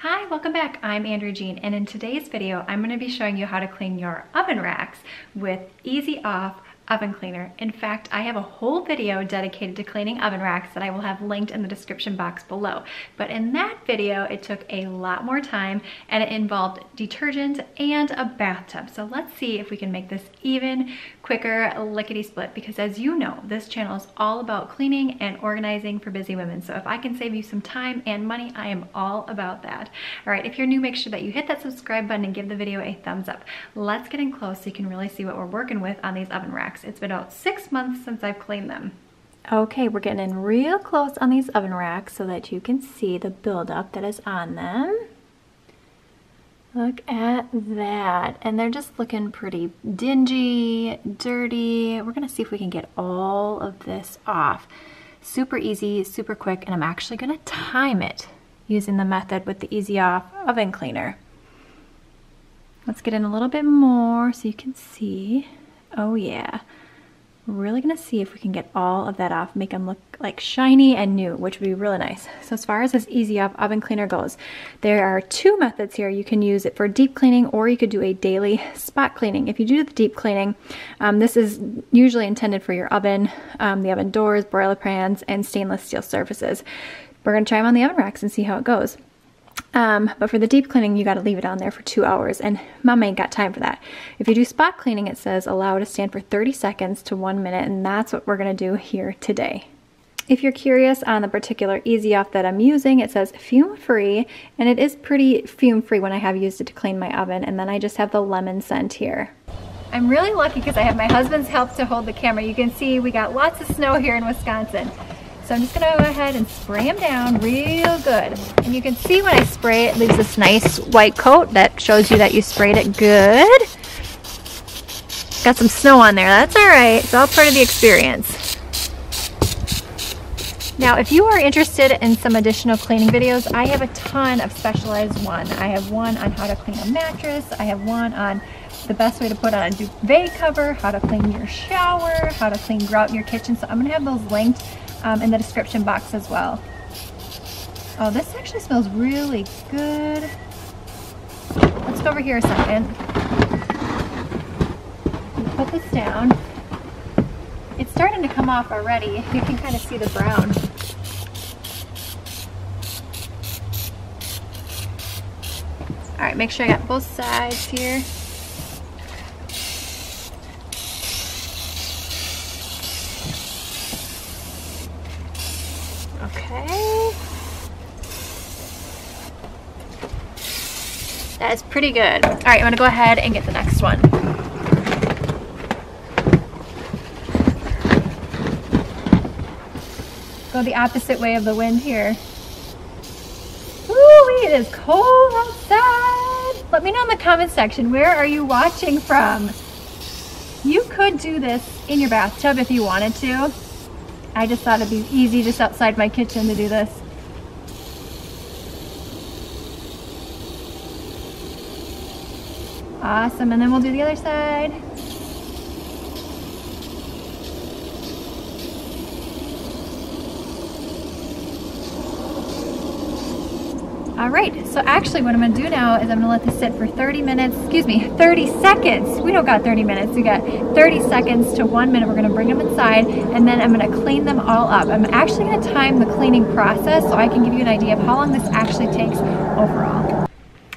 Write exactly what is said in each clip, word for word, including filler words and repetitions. Hi, welcome back. I'm Andrea Jean, and in today's video, I'm going to be showing you how to clean your oven racks with Easy Off oven cleaner. In fact, I have a whole video dedicated to cleaning oven racks that I will have linked in the description box below. But in that video, it took a lot more time and it involved detergent and a bathtub. So let's see if we can make this even quicker, lickety-split, because as you know, this channel is all about cleaning and organizing for busy women. So if I can save you some time and money, I am all about that. All right, if you're new, make sure that you hit that subscribe button and give the video a thumbs up. Let's get in close so you can really see what we're working with on these oven racks. It's been about six months since I've cleaned them. Okay, we're getting in real close on these oven racks so that you can see the buildup that is on them. Look at that. And they're just looking pretty dingy, dirty. We're gonna see if we can get all of this off. Super easy, super quick, and I'm actually gonna time it using the method with the Easy Off oven cleaner. Let's get in a little bit more so you can see. Oh yeah, we're really gonna see if we can get all of that off, make them look like shiny and new, which would be really nice. So as far as this Easy Off oven cleaner goes, there are two methods here. You can use it for deep cleaning, or you could do a daily spot cleaning. If you do the deep cleaning, um, this is usually intended for your oven, um, the oven doors, broiler pans, and stainless steel surfaces. We're gonna try them on the oven racks and see how it goes. Um, but for the deep cleaning, you got to leave it on there for two hours, and mom ain't got time for that. If you do spot cleaning, it says allow it to stand for thirty seconds to one minute, and that's what we're going to do here today. If you're curious on the particular Easy Off that I'm using, it says fume-free, and it is pretty fume-free when I have used it to clean my oven, and then I just have the lemon scent here. I'm really lucky because I have my husband's help to hold the camera. You can see we got lots of snow here in Wisconsin. So I'm just gonna go ahead and spray them down real good. And you can see when I spray it, it leaves this nice white coat that shows you that you sprayed it good. Got some snow on there, that's all right. It's all part of the experience. Now, if you are interested in some additional cleaning videos, I have a ton of specialized ones. I have one on how to clean a mattress. I have one on the best way to put on a duvet cover, how to clean your shower, how to clean grout in your kitchen. So I'm gonna have those linked Um, in the description box as well. Oh, this actually smells really good. Let's go over here a second. Put this down. It's starting to come off already. You can kind of see the brown. All right, make sure I got both sides here. Okay. That is pretty good. All right, I'm gonna go ahead and get the next one. Go the opposite way of the wind here. Ooh, it is cold outside. Let me know in the comment section, where are you watching from? You could do this in your bathtub if you wanted to. I just thought it'd be easy just outside my kitchen to do this. Awesome, and then we'll do the other side. All right, so actually what I'm gonna do now is I'm gonna let this sit for thirty minutes, excuse me, thirty seconds. We don't got thirty minutes, we got thirty seconds to one minute. We're gonna bring them inside, and then I'm gonna clean them all up. I'm actually gonna time the cleaning process so I can give you an idea of how long this actually takes overall.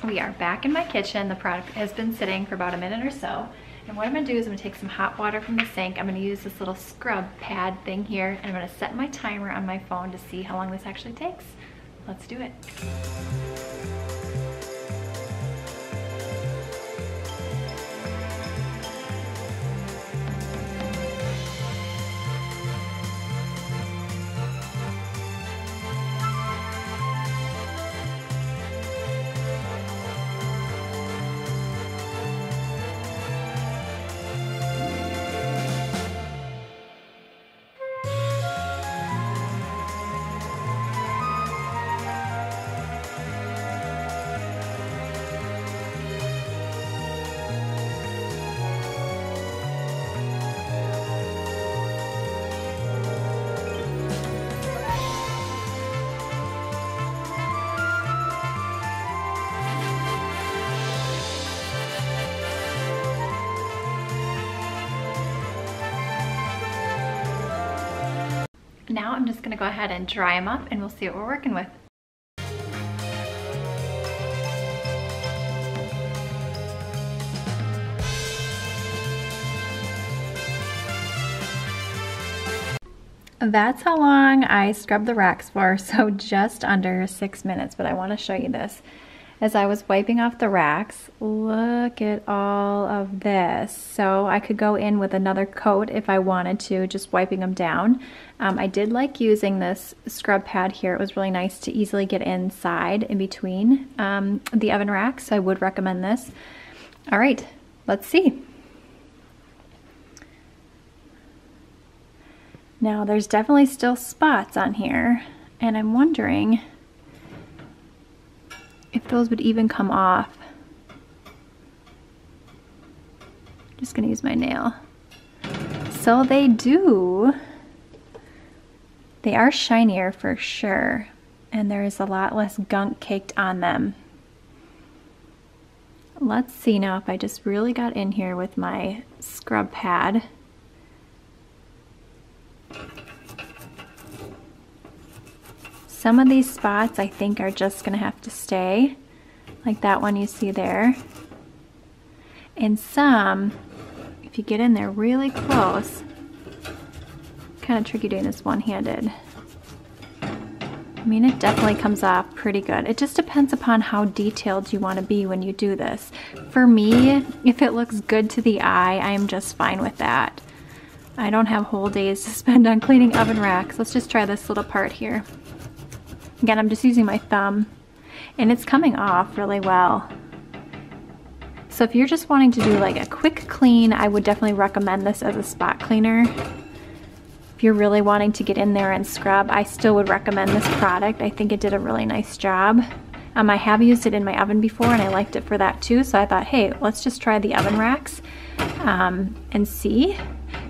We are back in my kitchen. The product has been sitting for about a minute or so. And what I'm gonna do is I'm gonna take some hot water from the sink. I'm gonna use this little scrub pad thing here, and I'm gonna set my timer on my phone to see how long this actually takes. Let's do it. Now I'm just gonna go ahead and dry them up and we'll see what we're working with. That's how long I scrubbed the racks for, so just under six minutes, but I wanna show you this. As I was wiping off the racks, look at all of this. So I could go in with another coat if I wanted to, just wiping them down. Um, I did like using this scrub pad here. It was really nice to easily get inside in between um, the oven racks, so I would recommend this. All right, let's see. Now there's definitely still spots on here, and I'm wondering if those would even come off. I'm just gonna use my nail. So they do. They are shinier for sure, and there is a lot less gunk caked on them. Let's see now if I just really got in here with my scrub pad. Some of these spots I think are just gonna have to stay, like that one you see there. And some, if you get in there really close, kind of tricky doing this one-handed. I mean, it definitely comes off pretty good. It just depends upon how detailed you wanna be when you do this. For me, if it looks good to the eye, I am just fine with that. I don't have whole days to spend on cleaning oven racks. Let's just try this little part here. Again, I'm just using my thumb, and it's coming off really well. So if you're just wanting to do like a quick clean, I would definitely recommend this as a spot cleaner. If you're really wanting to get in there and scrub, I still would recommend this product. I think it did a really nice job. Um, I have used it in my oven before, and I liked it for that too, so I thought, hey, let's just try the oven racks um, and see.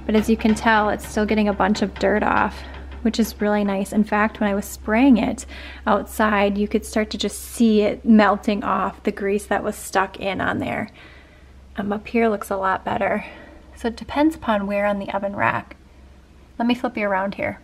But as you can tell, it's still getting a bunch of dirt off, which is really nice. In fact, when I was spraying it outside, you could start to just see it melting off the grease that was stuck in on there. Um, up here looks a lot better. So it depends upon where on the oven rack. Let me flip you around here.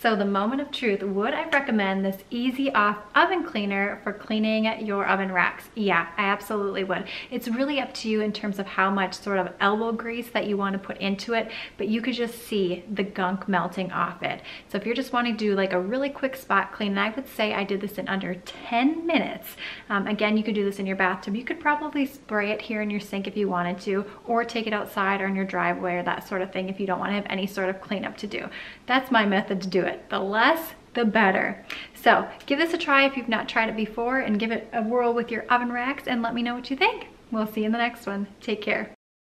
So the moment of truth, would I recommend this Easy Off oven cleaner for cleaning your oven racks? Yeah, I absolutely would. It's really up to you in terms of how much sort of elbow grease that you want to put into it, but you could just see the gunk melting off it. So if you're just wanting to do like a really quick spot clean, and I would say I did this in under ten minutes. Um, again, you could do this in your bathtub. You could probably spray it here in your sink if you wanted to, or take it outside or in your driveway or that sort of thing if you don't want to have any sort of cleanup to do. That's my method to do it. The less, the better. So give this a try if you've not tried it before, and give it a whirl with your oven racks and let me know what you think. We'll see you in the next one. Take care.